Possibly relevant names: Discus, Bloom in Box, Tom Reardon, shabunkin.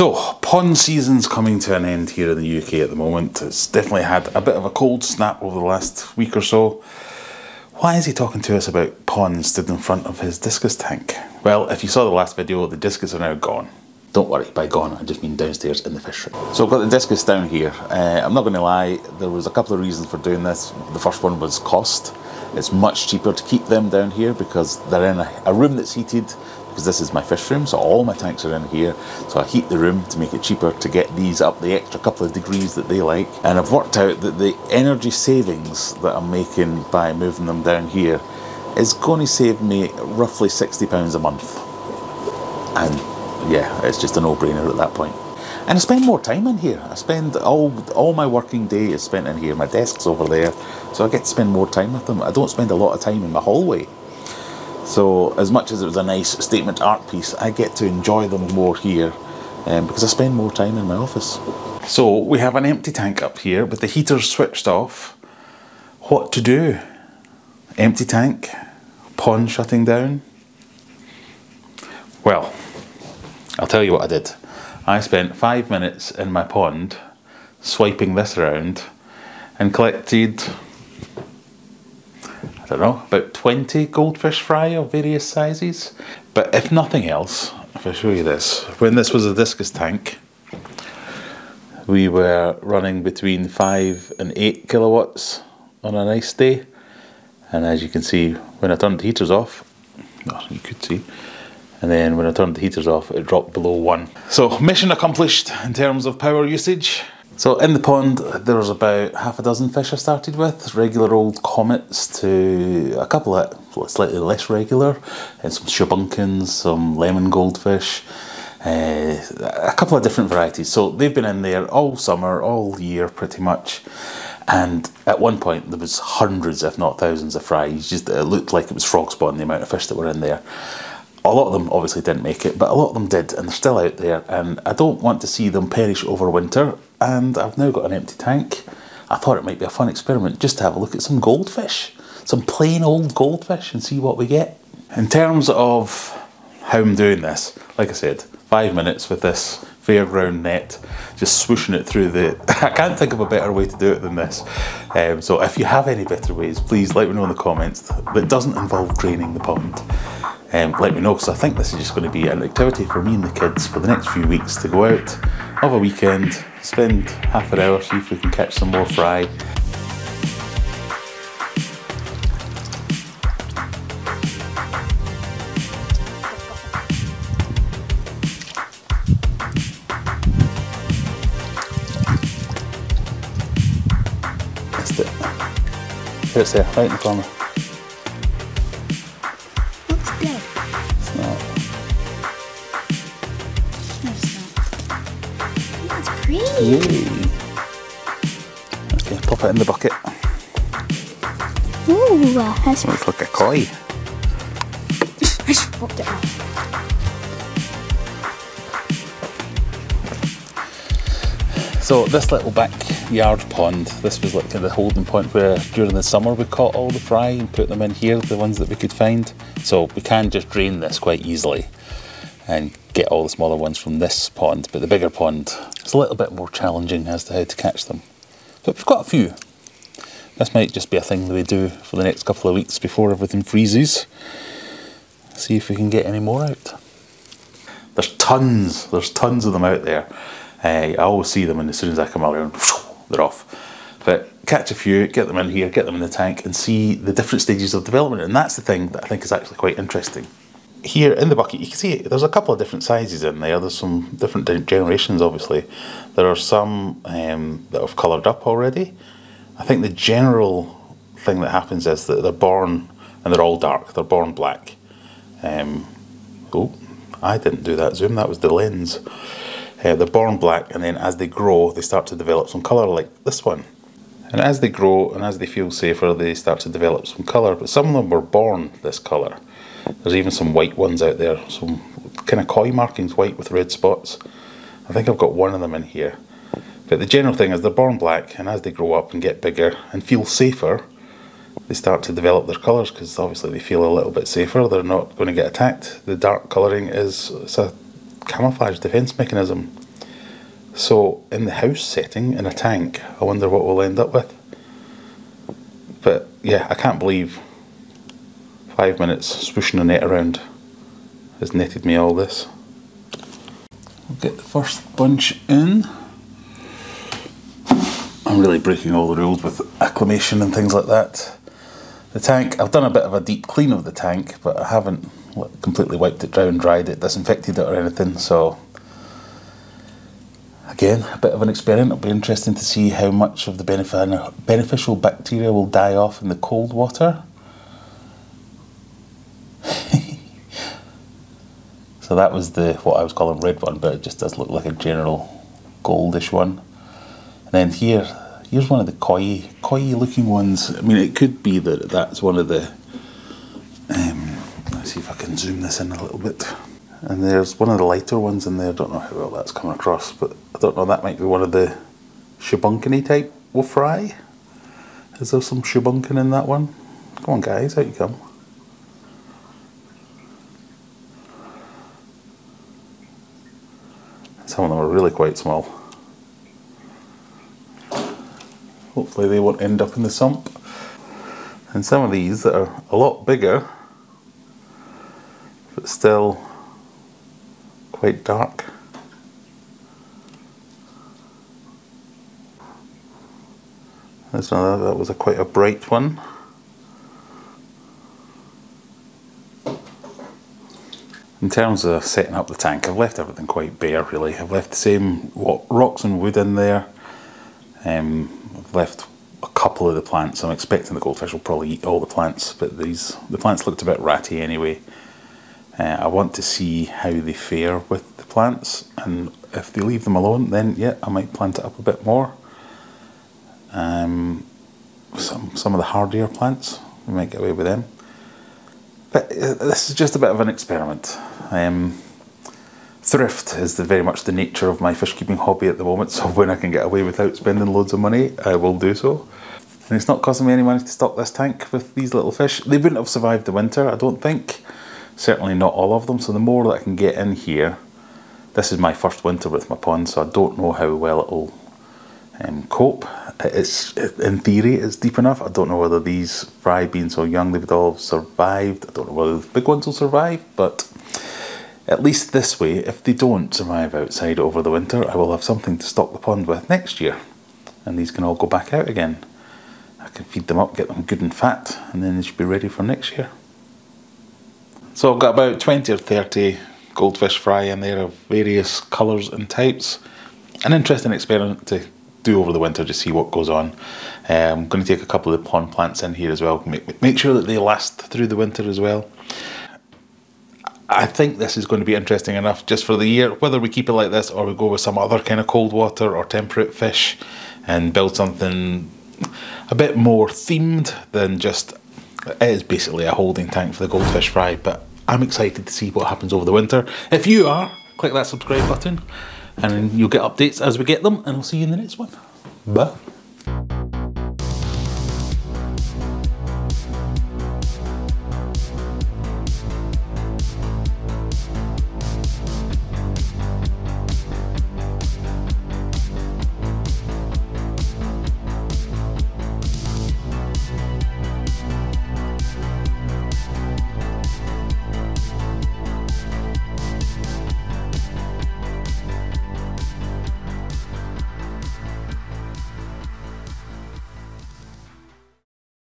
So, pond season's coming to an end here in the UK at the moment. It's definitely had a bit of a cold snap over the last week or so. Why is he talking to us about ponds stood in front of his discus tank? Well, if you saw the last video, the discus are now gone. Don't worry, by gone, I just mean downstairs in the fish room. So I've got the discus down here. I'm not going to lie, there was a couple of reasons for doing this. The first one was cost. It's much cheaper to keep them down here because they're in a room that's heated, because this is my fish room, so all my tanks are in here. So I heat the room to make it cheaper to get these up the extra couple of degrees that they like. And I've worked out that the energy savings that I'm making by moving them down here is going to save me roughly £60 a month. And yeah, it's just a no-brainer at that point. And I spend more time in here. I spend all my working day is spent in here. My desk's over there, so I get to spend more time with them. I don't spend a lot of time in my hallway. So as much as it was a nice statement art piece, I get to enjoy them more here because I spend more time in my office. So we have an empty tank up here, but the heater's switched off. What to do? Empty tank, pond shutting down. Well, I'll tell you what I did. I spent 5 minutes in my pond swiping this around and collected, I don't know, about 20 goldfish fry of various sizes. But if nothing else, if I show you this, when this was a discus tank, we were running between 5 and 8 kilowatts on a nice day. And as you can see, when I turned the heaters off, oh, you could see, and then when I turned the heaters off, it dropped below 1. So mission accomplished in terms of power usage. So in the pond, there was about half a dozen fish I started with, regular old comets to a couple of slightly less regular, and some shabunkins, some lemon goldfish, a couple of different varieties. So they've been in there all summer, all year pretty much. And at one point there was hundreds, if not thousands of fry. It looked like it was frog spawn, the amount of fish that were in there. A lot of them obviously didn't make it, but a lot of them did, and they're still out there, and I don't want to see them perish over winter, and I've now got an empty tank. I thought it might be a fun experiment just to have a look at some goldfish, some plain old goldfish, and see what we get. In terms of how I'm doing this, like I said, 5 minutes with this fairground net, just swooshing it through the... I can't think of a better way to do it than this. So if you have any better ways, please let me know in the comments that doesn't involve draining the pond. Let me know, because I think this is just going to be an activity for me and the kids for the next few weeks, to go out, have a weekend, spend half an hour, see if we can catch some more fry. That's it. There it's there, right in the corner. Yay. Okay, pop it in the bucket. Ooh, that's... looks like a koi. I just popped it off. So this little backyard pond, this was like the holding point where during the summer we caught all the fry and put them in here, the ones that we could find. So we can just drain this quite easily and get all the smaller ones from this pond, but the bigger pond, it's a little bit more challenging as to how to catch them. But we've got a few. This might just be a thing that we do for the next couple of weeks before everything freezes. See if we can get any more out. There's tons of them out there. I always see them, and as soon as I come around, they're off. But catch a few, get them in here, get them in the tank, and see the different stages of development. And that's the thing that I think is actually quite interesting. Here in the bucket, you can see there's a couple of different sizes in there. There's some different generations, obviously. There are some that have coloured up already. I think the general thing that happens is that they're born and they're all dark. They're born black. Oh, I didn't do that zoom. That was the lens. They're born black, and then as they grow, they start to develop some colour, like this one. And as they grow and as they feel safer, they start to develop some colour. But some of them were born this colour. There's even some white ones out there, some kind of koi markings, white with red spots. I think I've got one of them in here. But the general thing is they're born black, and as they grow up and get bigger and feel safer, they start to develop their colours, because obviously they feel a little bit safer. They're not going to get attacked. The dark colouring is a camouflage defence mechanism. So in the house setting, in a tank, I wonder what we'll end up with. But yeah, I can't believe 5 minutes swooshing a net around has netted me all this. I'll get the first bunch in. I'm really breaking all the rules with acclimation and things like that. The tank, I've done a bit of a deep clean of the tank, but I haven't completely wiped it down, dried it, disinfected it or anything, so again, a bit of an experiment. It'll be interesting to see how much of the beneficial bacteria will die off in the cold water. So that was the, what I was calling red one, but it just does look like a general goldish one. And then here's one of the koi looking ones. I mean, it could be that that's one of the, let's see if I can zoom this in a little bit. And there's one of the lighter ones in there. I don't know how well that's coming across, but I don't know, that might be one of the shabunkini type wolfrai. Is there some shabunkin in that one? Come on guys, out you come. Some of them are really quite small. Hopefully they won't end up in the sump. And some of these that are a lot bigger, but still quite dark. There's another, that was quite a bright one. In terms of setting up the tank, I've left everything quite bare really. I've left the same rocks and wood in there. I've left a couple of the plants. I'm expecting the goldfish will probably eat all the plants, but the plants looked a bit ratty anyway. I want to see how they fare with the plants, and if they leave them alone, then yeah, I might plant it up a bit more. Some of the hardier plants, we might get away with them. But this is just a bit of an experiment. Thrift is very much the nature of my fish keeping hobby at the moment, so when I can get away without spending loads of money, I will do so. And it's not costing me any money to stock this tank with these little fish. They wouldn't have survived the winter, I don't think. Certainly not all of them, so the more that I can get in here, this is my first winter with my pond, so I don't know how well it'll cope. It's, in theory, it's deep enough. I don't know whether these fry, being so young, they would all have survived. I don't know whether the big ones will survive, but at least this way, if they don't survive outside over the winter, I will have something to stock the pond with next year. And these can all go back out again. I can feed them up, get them good and fat, and then they should be ready for next year. So I've got about 20 or 30 goldfish fry in there of various colours and types. An interesting experiment to do over the winter, to see what goes on. I'm going to take a couple of the pond plants in here as well, make sure that they last through the winter as well. I think this is going to be interesting enough just for the year, whether we keep it like this or we go with some other kind of cold water or temperate fish and build something a bit more themed than just, it is basically a holding tank for the goldfish fry, but I'm excited to see what happens over the winter. If you are, click that subscribe button, and you'll get updates as we get them, and I'll see you in the next one. Bye.